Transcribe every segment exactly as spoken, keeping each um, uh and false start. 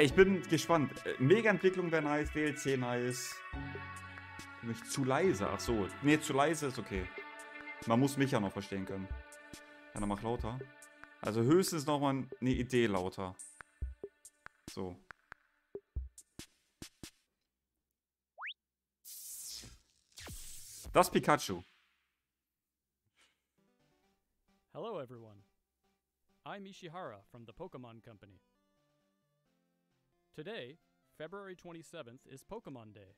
Ich bin gespannt. Mega-Entwicklung wäre nice, D L C nice. Nicht zu leise, ach so. Ne, zu leise ist okay. Man muss mich ja noch verstehen können. Ja, dann mach lauter. Also höchstens nochmal eine Idee lauter. So. Das Pikachu. Hello everyone. I'm Ishihara from the Pokemon Company. Today, February twenty-seventh is Pokemon Day.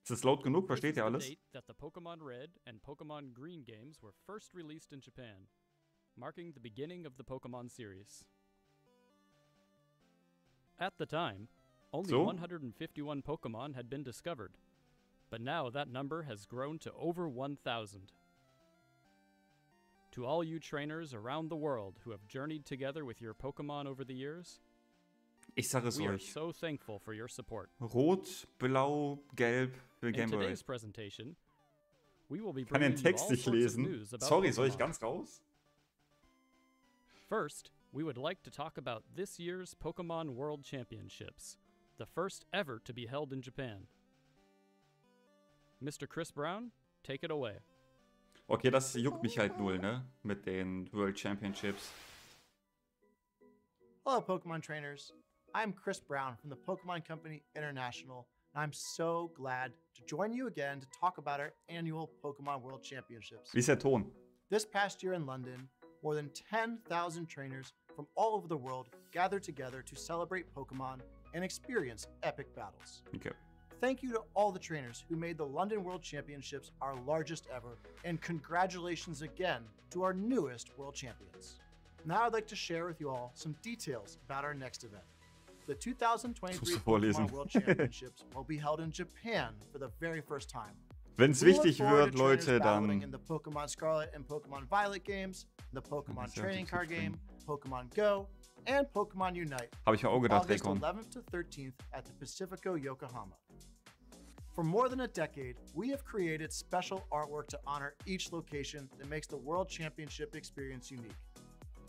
Ist das laut genug? Versteht ihr alles? That the Pokemon Red and Pokemon Green games were first released in Japan, marking the beginning of the Pokemon series. At the time, only so? one hundred fifty-one Pokemon had been discovered, but now that number has grown to over one thousand. To all you trainers around the world who have journeyed together with your Pokemon over the years, ich sag es euch. So thankful for your support. Rot, Blau, Gelb, für Gameboy. Ich kann den Text nicht lesen. Sorry, soll ich ganz raus? First, we would like to talk about this year's Pokemon World Championships, the first ever to be held in Japan. Mister Chris Brown, take it away. Okay, das juckt mich halt null, ne? Mit den World Championships. Hello, Pokemon trainers. I'm Chris Brown from the Pokemon Company International, and I'm so glad to join you again to talk about our annual Pokemon World Championships. Wie ist der Ton? This past year in London, more than ten thousand trainers from all over the world gathered together to celebrate Pokemon and experience epic battles. Okay. Thank you to all the trainers who made the London World Championships our largest ever, and congratulations again to our newest world champions. Now I'd like to share with you all some details about our next event. The two thousand twenty-three Pokemon World Championships will be held in Japan for the very first time. Wenn's wichtig wird, Leute, dann in the Pokemon Scarlet and Pokemon Violet games, the Pokemon Trading Card Game, Pokemon Go, and Pokemon Unite. Habe ich ja auch gedacht, August eleventh to thirteenth at the Pacifico-Yokohama. For more than a decade, we have created special artwork to honor each location that makes the World Championship experience unique.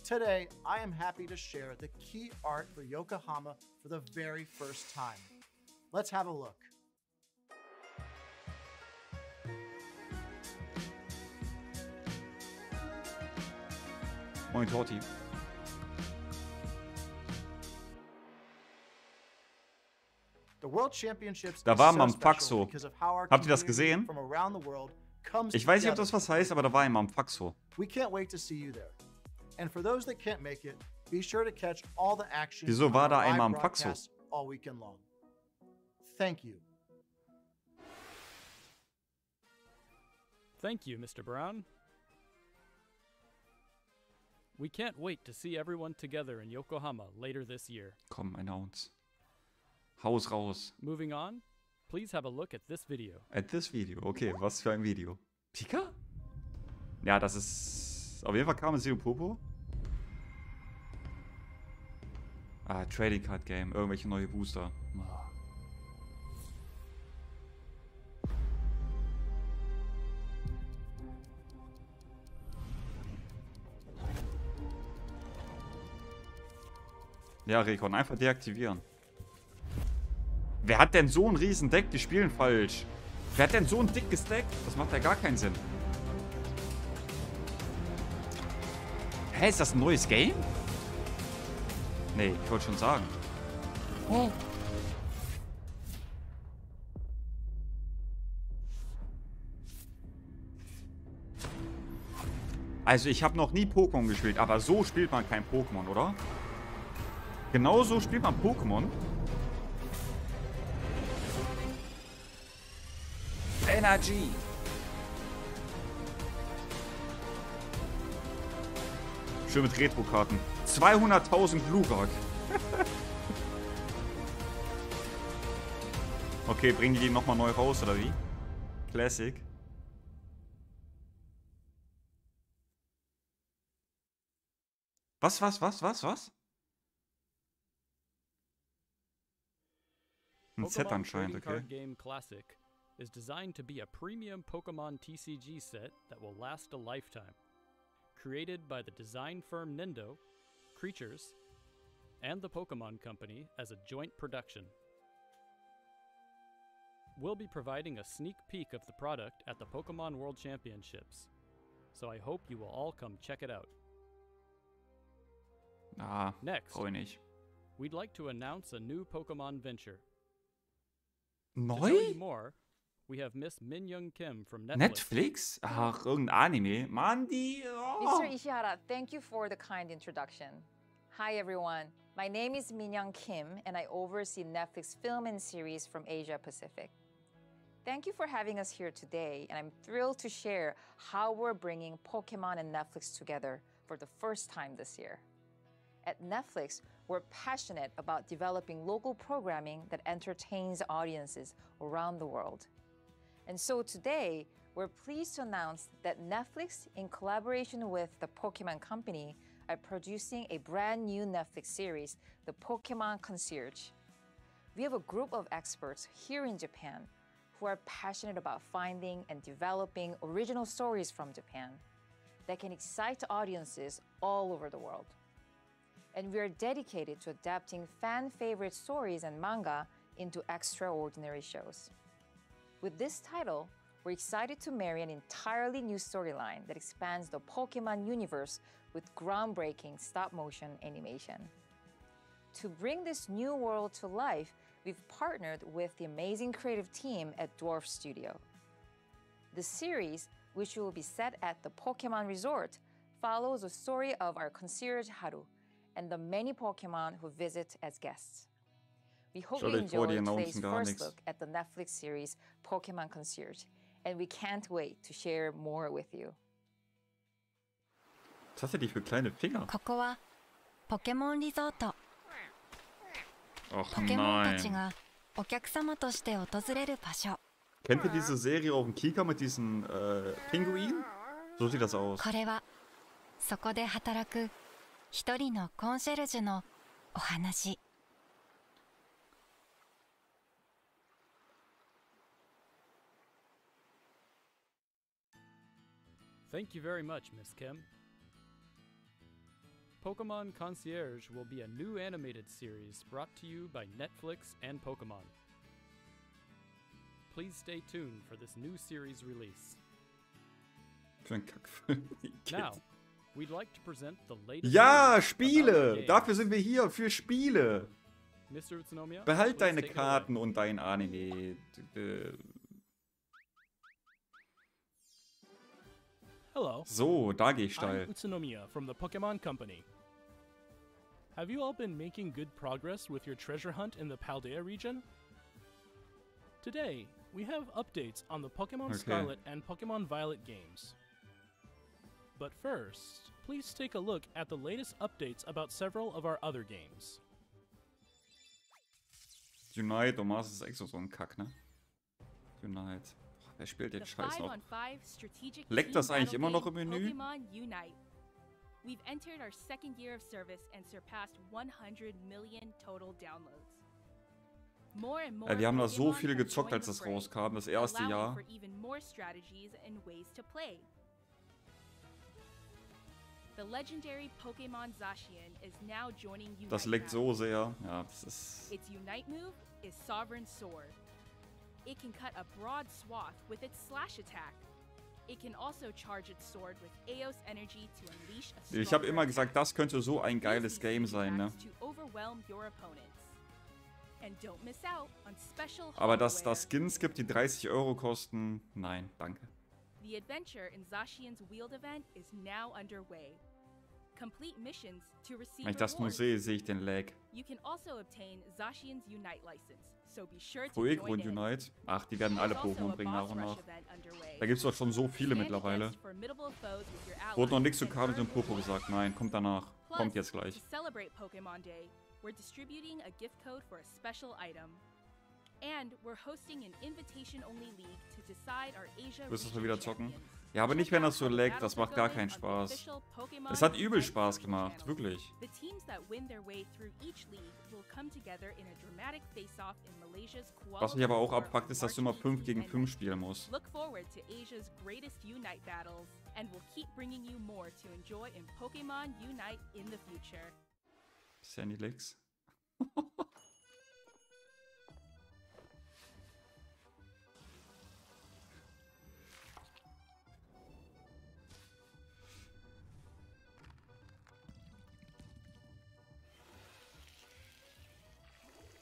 Today, I am happy to share the key art for Yokohama for the very first time. Let's have a look. Moin Torti. The World Championships da waren wir am Faxo. Habt ihr das gesehen? Ich weiß nicht, ob das was heißt, aber da war wir am Faxo. We can't wait to see you there. And for those that can't make it, be sure to catch all the action. Wieso war da einmal am Faxo? All weekend long. Thank you. Thank you, Mister Brown. We can't wait to see everyone together in Yokohama later this year. Komm, announce. Haus raus. Moving on, please have a look at this video. At this video, okay, was für ein Video? Pika? Ja, das ist... Auf jeden Fall kam es hier Popo. Ah, Trading Card Game. Irgendwelche neue Booster. Ja, Rekon, einfach deaktivieren. Wer hat denn so ein riesen Deck? Die spielen falsch. Wer hat denn so ein dickes Deck? Das macht ja gar keinen Sinn. Hä, ist das ein neues Game? Nee, ich wollte schon sagen. Oh. Also, ich habe noch nie Pokémon gespielt, aber so spielt man kein Pokémon, oder? Genau so spielt man Pokémon. Energy. Schön mit Retro-Karten. zweihunderttausend Blueberg. Okay, bringen die die nochmal neu raus, oder wie? Classic. Was, was, was, was, was? Ein Set anscheinend, okay. Classic is designed to be a premium Pokemon T C G set that will last a lifetime. Created by the design firm Nendo, Creatures, and the Pokemon Company as a joint production. We'll be providing a sneak peek of the product at the Pokemon World Championships, so I hope you will all come check it out. Ah, next, we'd like to announce a new Pokemon venture. Neu? To tell you more, we have Miss Min Young Kim from Netflix. Netflix? Ach, irgendein Anime. Mann, die... Oh. Mister Ishihara, thank you for the kind introduction. Hi everyone, my name is Min Young Kim and I oversee Netflix film and series from Asia Pacific. Thank you for having us here today, and I'm thrilled to share how we're bringing Pokemon and Netflix together for the first time this year. At Netflix, we're passionate about developing local programming that entertains audiences around the world. And so today, we're pleased to announce that Netflix, in collaboration with the Pokemon Company, are producing a brand new Netflix series, the Pokemon Concierge. We have a group of experts here in Japan who are passionate about finding and developing original stories from Japan that can excite audiences all over the world. And we are dedicated to adapting fan-favorite stories and manga into extraordinary shows. With this title, we're excited to marry an entirely new storyline that expands the Pokemon universe with groundbreaking stop-motion animation. To bring this new world to life, we've partnered with the amazing creative team at Dwarf Studio. The series, which will be set at the Pokemon Resort, follows the story of our concierge Haru and the many Pokemon who visit as guests. We hope you enjoy today's first look at the Netflix series Pokemon Concierge, and we can't wait to share more with you. Was hast du dich für kleine Finger? Och nein. Kennt ihr diese Serie auf dem Kika mit diesen äh, Pinguinen? So sieht das aus. Thank you very much, Miss Kim. Pokemon Concierge will be a new animated series brought to you by Netflix and Pokemon. Please stay tuned for this new series release. Now, we'd like to present the latest. Ja, Spiele! Dafür sind wir hier, für Spiele! Mister Utsunomiya, behalt deine Karten und dein Anime. Hello. So, da gehe ich steil. I'm Utsunomiya from the Pokemon Company. Have you all been making good progress with your treasure hunt in the Paldea region? Today, we have updates on the Pokemon okay. Scarlet and Pokemon Violet games. But first, please take a look at the latest updates about several of our other games. Unite, oh, das ist extra so ein Kack, ne? Unite. Wer spielt den Scheiß noch? Leckt das eigentlich immer noch im Menü? We've entered our second year of service and surpassed one hundred million total downloads. More and more. Ja, wir haben da so viel gezockt, als das rauskam, das erste Jahr. Das leckt so sehr. Ja, das ist. Its Unite move is Sovereign Sword. It can cut a broad swath with its slash attack. It can also charge its sword with Eos energy to unleash a. Ich habe immer gesagt, das könnte so ein geiles Game sein, ne? Aber dass das Skins gibt, die dreißig Euro kosten, nein, danke. The adventure in Zacian's Wield Event is now underway. Complete missions to receive. Wenn ich das nur sehe, sehe ich den Lag. You can also obtain Zacian's Unite license. So be sure to Ruhegrund Unite. Ach, die werden alle Pokémon bringen nach und nach. Da gibt es doch schon so viele mittlerweile. Wurde noch nichts zu Kabel und Popo gesagt. Nein, kommt danach. Kommt jetzt gleich. Wirst du das mal wieder zocken? Ja, aber nicht, wenn das so laggt. Das macht gar keinen Spaß. Es hat übel Spaß gemacht, wirklich. Was mich aber auch abpackt, ist, dass du immer fünf gegen fünf spielen musst. Sandy legs.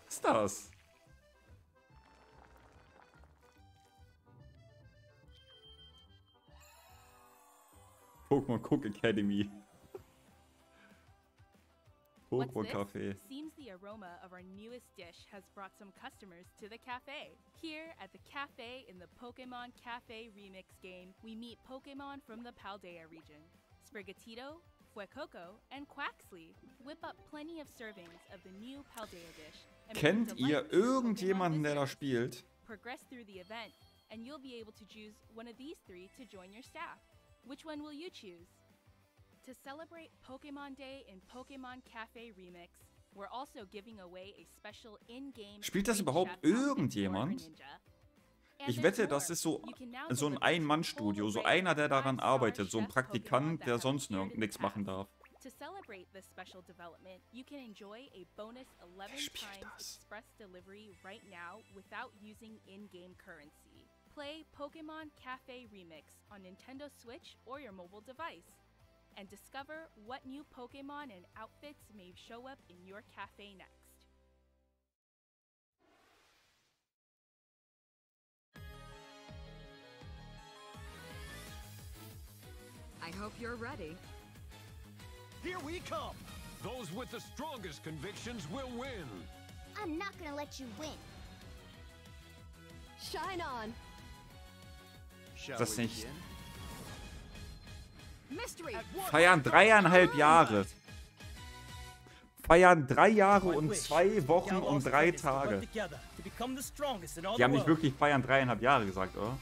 Was ist das? Pokemon Cook Academy. Pokemon Cafe. Seems the aroma of our newest dish has brought some customers to the cafe. Here at the cafe in the Pokemon Cafe Remix game, we meet Pokemon from the Paldea region. Sprigatito, Fuecoco and Quaxley whip up plenty of servings of the new Paldea dish. Kennt ihr irgendjemanden, der da spielt? Progress through the event and you'll be able to choose one of these three to join your staff. Which one will you choose? To celebrate Pokemon Day in Pokemon Cafe Remix, we're also giving away a special in-game. Spielt das überhaupt irgendjemand? Ich wette, das ist so, so ein Ein-Mann-Studio, so einer, der daran arbeitet, so ein Praktikant, der sonst nichts machen darf. To celebrate this special development, you can enjoy a bonus eleven times express delivery right now without using in-game currency. Play Pokemon Cafe Remix on Nintendo Switch or your mobile device. And discover what new Pokemon and outfits may show up in your cafe next. I hope you're ready. Here we come! Those with the strongest convictions will win! I'm not gonna let you win! Shine on! Shall we begin? Feiern dreieinhalb Jahre. Feiern drei Jahre und zwei Wochen und drei Tage. Die haben nicht wirklich feiern dreieinhalb Jahre gesagt, oder?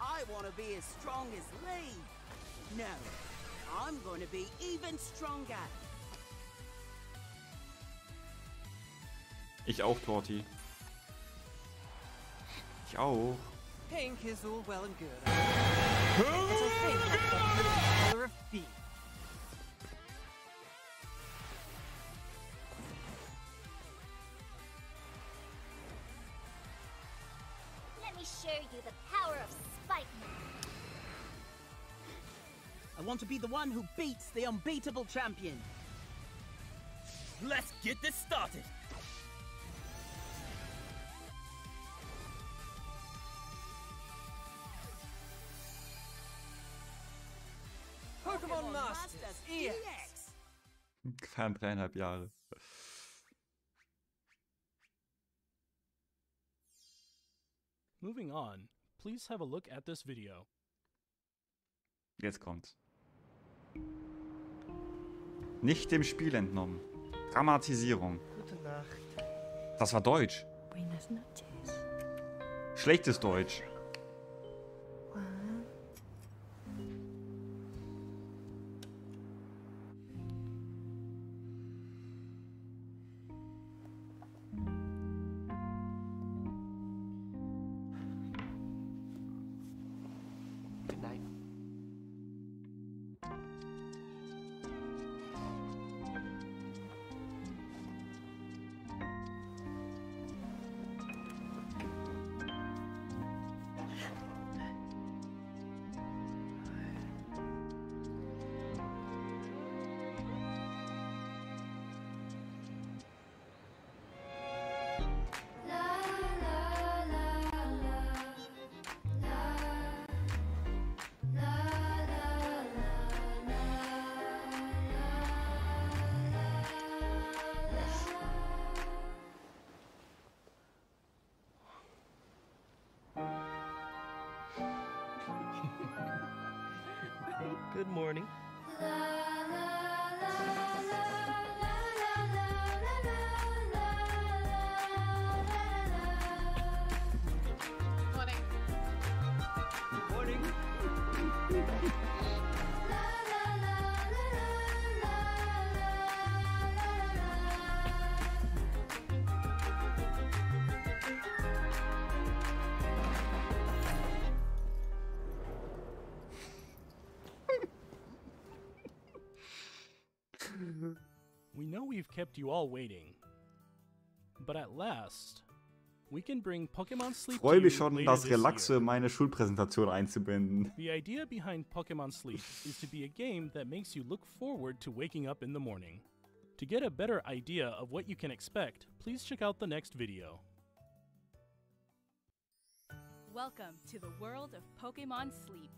I want to be as strong as Lee. No, I'm going to be even stronger. Ich auch, Torti. Ich auch. Pink is all well and good. Huh? Let me show you the power of spike. I want to be the one who beats the unbeatable champion. Let's get this started. Feiern dreieinhalb Jahre. Moving on, please have a look at this video. Jetzt kommt's. Nicht dem Spiel entnommen. Dramatisierung. Gute Nacht. Das war Deutsch. Buenas noches. Schlechtes Deutsch. Good morning. We know we've kept you all waiting, but at last, we can bring Pokemon Sleep. Freue mich schon, das Relaxe meine Schulpräsentation einzubinden. The idea behind Pokemon Sleep is to be a game that makes you look forward to waking up in the morning. To get a better idea of what you can expect, please check out the next video. Welcome to the world of Pokemon Sleep.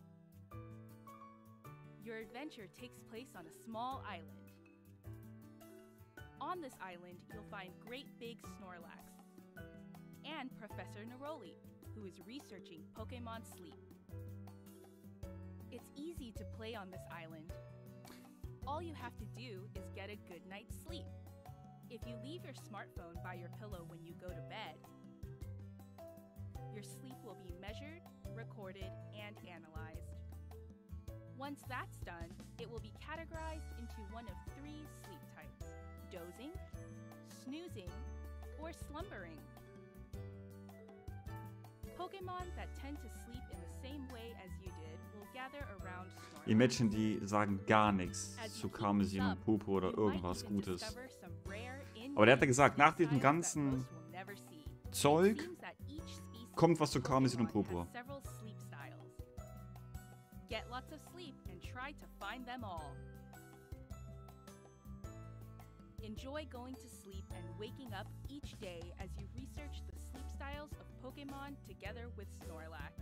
Your adventure takes place on a small island. On this island, you'll find great big Snorlax and Professor Naroli, who is researching Pokemon Sleep. It's easy to play on this island. All you have to do is get a good night's sleep. If you leave your smartphone by your pillow when you go to bed, your sleep will be measured, recorded, and analyzed. Once that's done, it will be categorized into one of three sleep types: dozing, snoozing, or slumbering. Pokemon that tend to sleep in the same way as you did will gather around Snorlax. Imagine, die sagen gar nichts zu Karmesin und Popo oder irgendwas Gutes. Aber der hat ja gesagt, nach diesem ganzen Zeug kommt was zu Karmesin und Popo. Get lots of sleep and try to find them all. Enjoy going to sleep and waking up each day as you research the sleep styles of Pokemon together with Snorlax.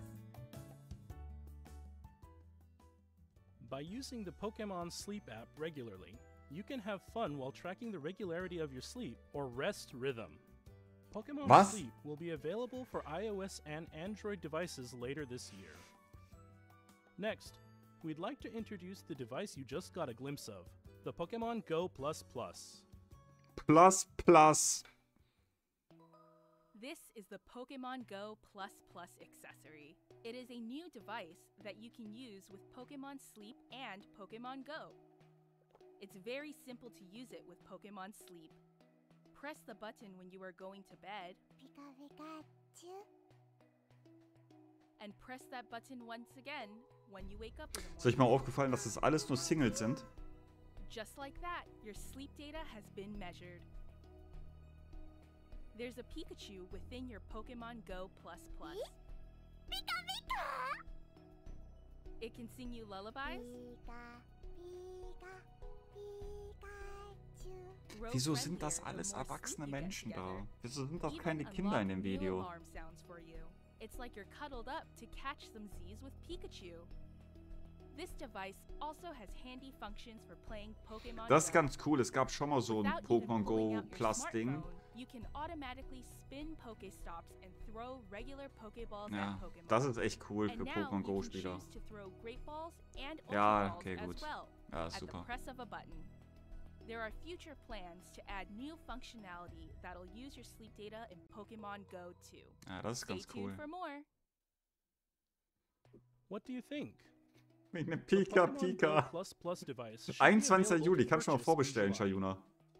By using the Pokemon Sleep app regularly, you can have fun while tracking the regularity of your sleep or rest rhythm. Pokemon Was? Sleep will be available for iOS and Android devices later this year. Next, we'd like to introduce the device you just got a glimpse of, the Pokemon Go Plus Plus. Plus Plus. This is the Pokemon Go Plus Plus accessory. It is a new device that you can use with Pokemon Sleep and Pokemon Go. It's very simple to use it with Pokemon Sleep. Press the button when you are going to bed. And press that button once again when you wake up in the morning. Ist euch mal aufgefallen, dass das alles nur Singles sind? Just like that, your sleep data has been measured. There's a Pikachu within your Pokemon Go Plus Plus. Pika Pika! It can sing you lullabies. Wieso sind das alles erwachsene Menschen da? Wieso sind doch keine Kinder in dem Video? It's like you're cuddled up to catch some Z's with Pikachu. This device also has handy functions for playing Pokemon. Das ist ganz cool. Es gab schon mal so ein Pokemon Go Plus Ding. Ja, das ist echt cool für Pokemon Go Spieler. Ja, okay, gut. Ja, super. There are future plans to add new functionality that'll use your sleep data in Pokemon Go too. Ah, that's ganz cool. For more. What do you think? Mit einem Pika Pika. einundzwanzigster Juli, kannst du noch vorbestellen, Shayuna.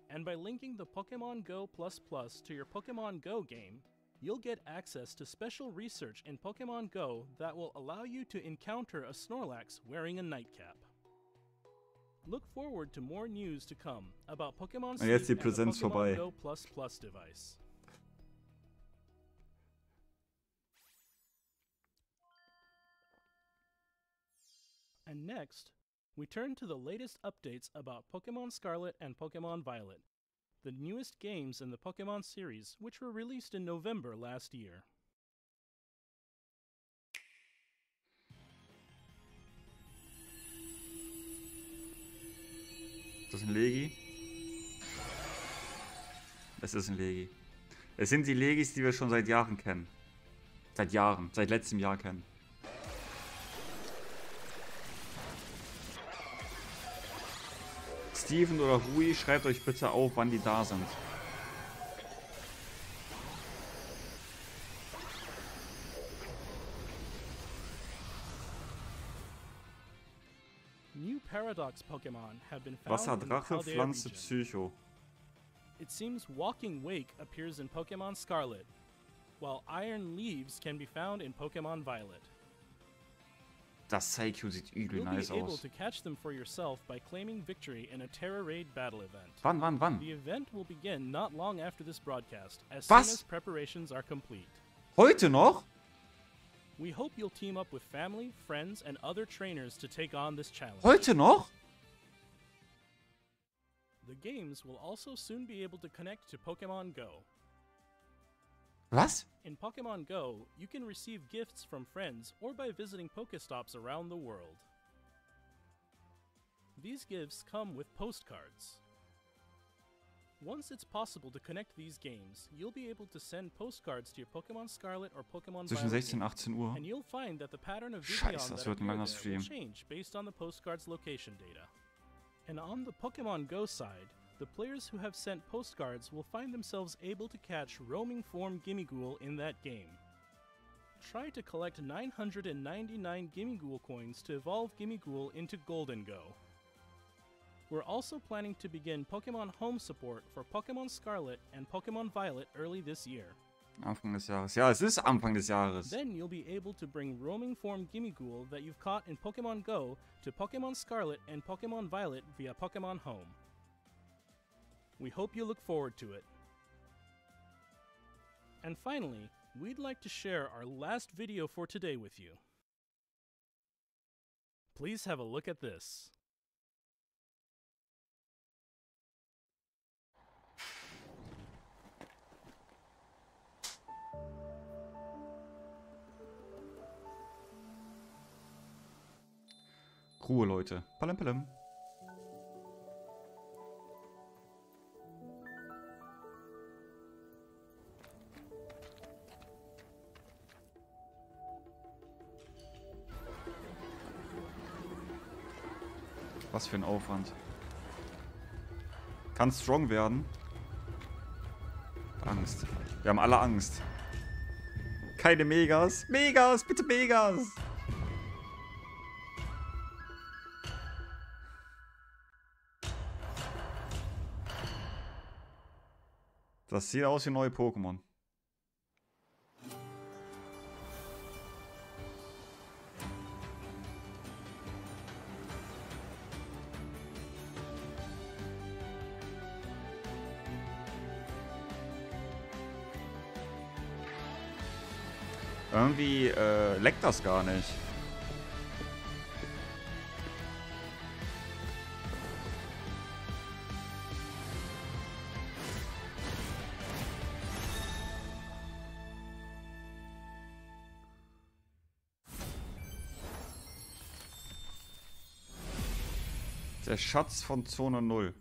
And by linking the Pokemon Go Plus Plus to your Pokemon Go game, you'll get access to special research in Pokemon Go that will allow you to encounter a Snorlax wearing a nightcap. Look forward to more news to come about Pokemon Sleep and the Pokemon Go Plus Plus device. And next, we turn to the latest updates about Pokemon Scarlet and Pokemon Violet, the newest games in the Pokemon series, which were released in November last year. Ist das ein Legi? Es ist ein Legi. Es sind die Legis, die wir schon seit Jahren kennen. Seit Jahren, seit letztem Jahr kennen. Steven oder Rui, schreibt euch bitte auf, wann die da sind. Wasserdrache, Pflanze, Psycho. It seems Walking Wake appears in Pokemon Scarlet, while Iron Leaves can be found in Pokemon Violet. Das Saikyu sieht übel You'll nice aus. Wann, wann, wann? Was? Heute noch? Heute noch? The games will also soon be able to connect to Pokemon Go. Was? In Pokemon Go, you can receive gifts from friends or by visiting Pokestops around the world. These gifts come with postcards. Once it's possible to connect these games, you'll be able to send postcards to your Pokemon Scarlet or Pokemon Violet. sechzehn und achtzehn Uhr. And you'll find that the pattern of Scheiße, das wird ein langer Stream. Change based on the postcard's location data. And on the Pokemon Go side, the players who have sent postcards will find themselves able to catch roaming form Gimmighoul in that game. Try to collect nine hundred ninety-nine Gimmighoul coins to evolve Gimmighoul into Golden Go. We're also planning to begin Pokemon Home support for Pokemon Scarlet and Pokemon Violet early this year. Anfang des Jahres. Ja, es ist Anfang des Jahres. Then you'll be able to bring roaming form Gimmighoul that you've caught in Pokemon Go to Pokemon Scarlet and Pokemon Violet via Pokemon Home. We hope you look forward to it. And finally, we'd like to share our last video for today with you. Please have a look at this. Ruhe, Leute. Palem, palem. Was für ein Aufwand. Kann strong werden. Angst. Wir haben alle Angst. Keine Megas. Megas, bitte Megas. Das sieht aus wie neue Pokémon. Irgendwie äh, leckt das gar nicht. Der Schatz von Zone null.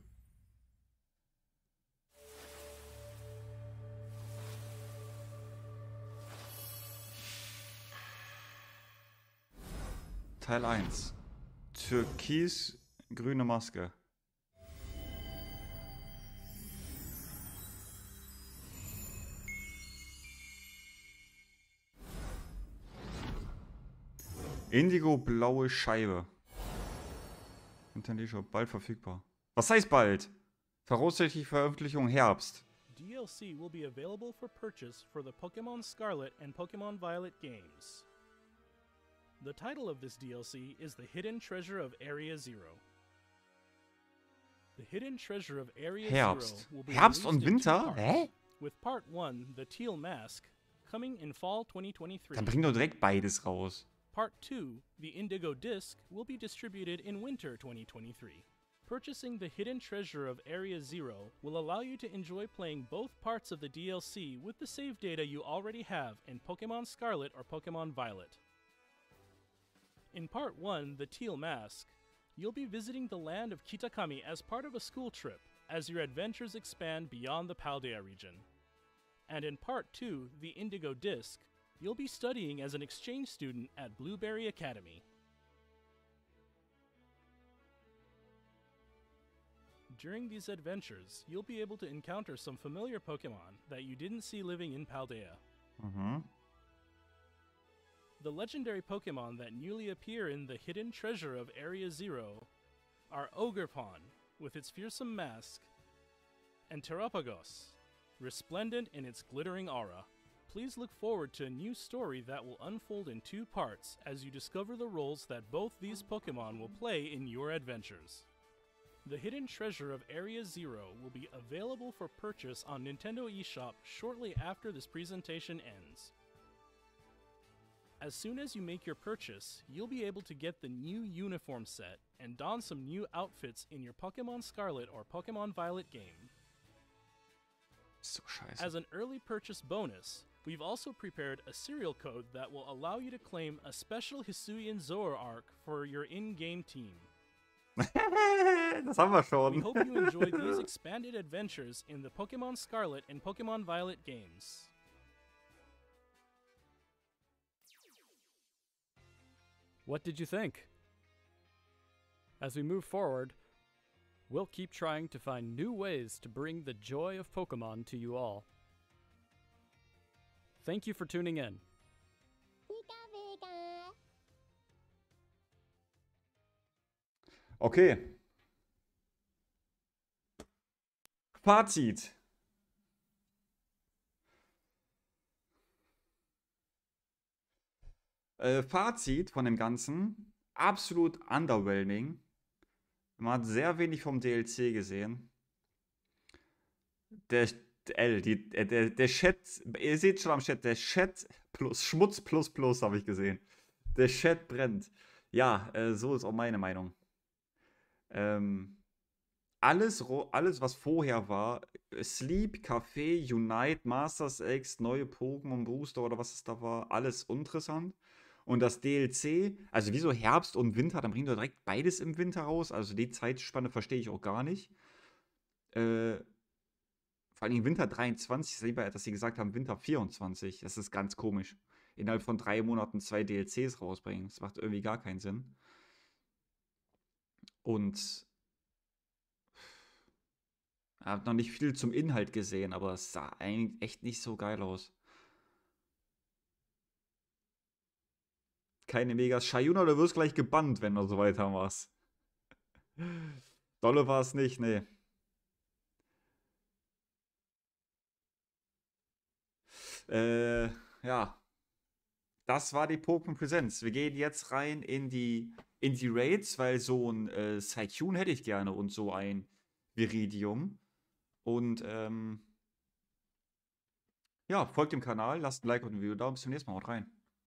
Teil eins. Türkis grüne Maske. Indigo blaue Scheibe. Bald verfügbar. Was heißt bald? Voraussichtlich Veröffentlichung Herbst. D L C will be available for purchase for the Pokemon Scarlet and Pokemon Violet games. The title of this D L C is The Hidden Treasure of Area Zero. The Hidden Treasure of Area Herbst. Zero will be Herbst und Winter? Hä? With Part one, The Teal Mask, coming in Fall twenty twenty-three. Dann bring doch direkt beides raus. Part two, The Indigo Disk, will be distributed in winter twenty twenty-three. Purchasing The Hidden Treasure of Area Zero will allow you to enjoy playing both parts of the D L C with the save data you already have in Pokemon Scarlet or Pokemon Violet. In Part one, The Teal Mask, you'll be visiting the land of Kitakami as part of a school trip, as your adventures expand beyond the Paldea region. And in Part two, The Indigo Disk, you'll be studying as an exchange student at Blueberry Academy. During these adventures, you'll be able to encounter some familiar Pokemon that you didn't see living in Paldea. Mm-hmm. The legendary Pokemon that newly appear in the Hidden Treasure of Area Zero are Ogerpon, with its fearsome mask, and Terapagos, resplendent in its glittering aura. please look forward to a new story that will unfold in two parts as you discover the roles that both these Pokemon will play in your adventures. The hidden treasure of Area Zero will be available for purchase on Nintendo eShop shortly after this presentation ends. As soon as you make your purchase, you'll be able to get the new uniform set and don some new outfits in your Pokemon Scarlet or Pokemon Violet game. So as an early purchase bonus, we've also prepared a serial code that will allow you to claim a special Hisuian Zoroark for your in-game team. Das haben wir schon. We hope you enjoyed these expanded adventures in the Pokemon Scarlet and Pokemon Violet games. What did you think? As we move forward, we'll keep trying to find new ways to bring the joy of Pokemon to you all. Thank you for tuning in. Okay. Fazit. Äh, Fazit von dem Ganzen, absolut underwhelming. Man hat sehr wenig vom D L C gesehen. Der, äh, die, äh, der, der Chat, ihr seht schon am Chat, der Chat plus Schmutz plus plus habe ich gesehen. Der Chat brennt. Ja, äh, so ist auch meine Meinung. Ähm, alles, alles, was vorher war, Sleep, Café, Unite, Masters X, neue Pokémon, Booster oder was es da war, alles uninteressant. Und das D L C, also wieso Herbst und Winter, dann bringen wir direkt beides im Winter raus. Also die Zeitspanne verstehe ich auch gar nicht. Äh, vor allem Winter dreiundzwanzig ist lieber, dass sie gesagt haben Winter vierundzwanzig. Das ist ganz komisch. Innerhalb von drei Monaten zwei D L Cs rausbringen. Das macht irgendwie gar keinen Sinn. Und ich habe noch nicht viel zum Inhalt gesehen, aber es sah eigentlich echt nicht so geil aus. Keine Megas. Shayuna, du wirst gleich gebannt, wenn du so weitermachst. Dolle war es nicht, nee. Äh, ja. Das war die Pokémon-Präsenz. Wir gehen jetzt rein in die, in die Raids, weil so ein äh, Psycune hätte ich gerne und so ein Viridium. Und, ähm, ja, folgt dem Kanal, lasst ein Like und ein Video da und bis zum nächsten Mal. Haut rein.